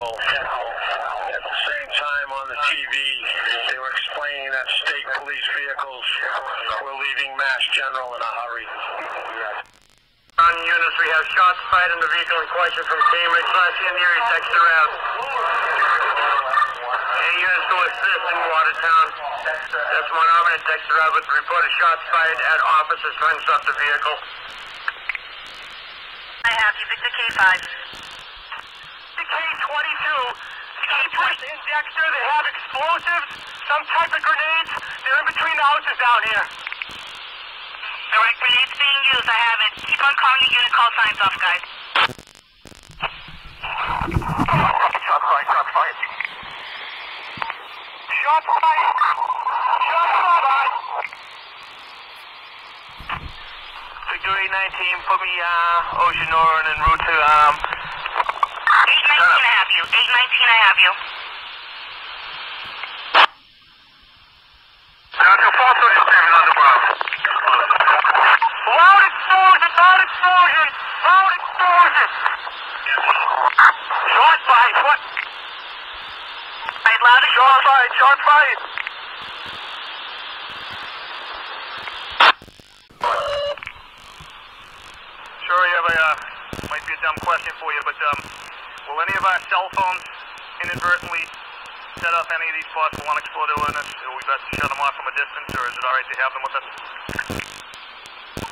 At the same time on the TV, they were explaining that state police vehicles were leaving Mass General in a hurry. On units, we have shots fired in the vehicle in question from Cambridge, Class Interior, Dexter Rav. A units to assist in Watertown. That's Mount Auburn and Texas Rav with reported shots fired at officers trying to stop the vehicle. I have you, Victor K5. K-22, K-22 in Dexter, they have explosives, some type of grenades, they're in between the houses down here. Alright, grenades being used, I have it. Keep on calling your unit call signs off, guys. Shots fired, shots fired. Shots fired. Shots fired. Victory 19, put me, Oceanoran and route to, 819, I have you. 819, I have you. Now to 437 on the ground. Loud explosion! Loud explosion! Loud explosion! Shot fired! What? Loud explosion! Shot fired! Shot fired! Sure, you have a might be a dumb question for you, but will any of our cell phones inadvertently set off any of these possible unexploded ordnance? Are we best to shut them off from a distance, or is it alright to have them with us?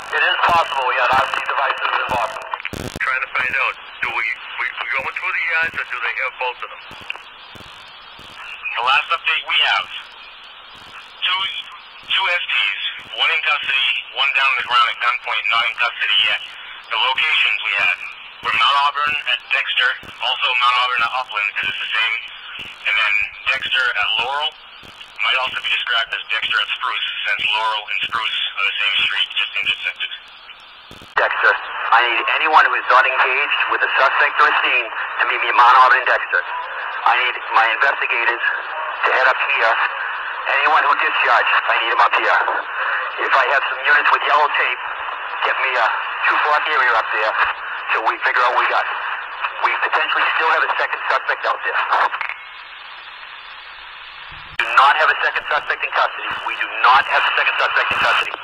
It is possible, we have RC devices in Boston. Trying to find out, do we going through the yards, or do they have both of them? The last update we have, two STs, one in custody, one down on the ground at gunpoint, not in custody yet. The locations we had were Mount Auburn at Dexter, also Mount Auburn at Upland, because it's the same, and then Dexter at Laurel might also be described as Dexter at Spruce, since Laurel and Spruce are the same street, just intersected. Dexter, I need anyone who is not engaged with a suspect or a scene to meet me at Mount Auburn and Dexter. I need my investigators to head up here. Anyone who discharged, I need them up here. If I have some units with yellow tape, get me a 2-block area up there. So we figure out what we got. We potentially still have a second suspect out there. Do not have a second suspect in custody. We do not have a second suspect in custody.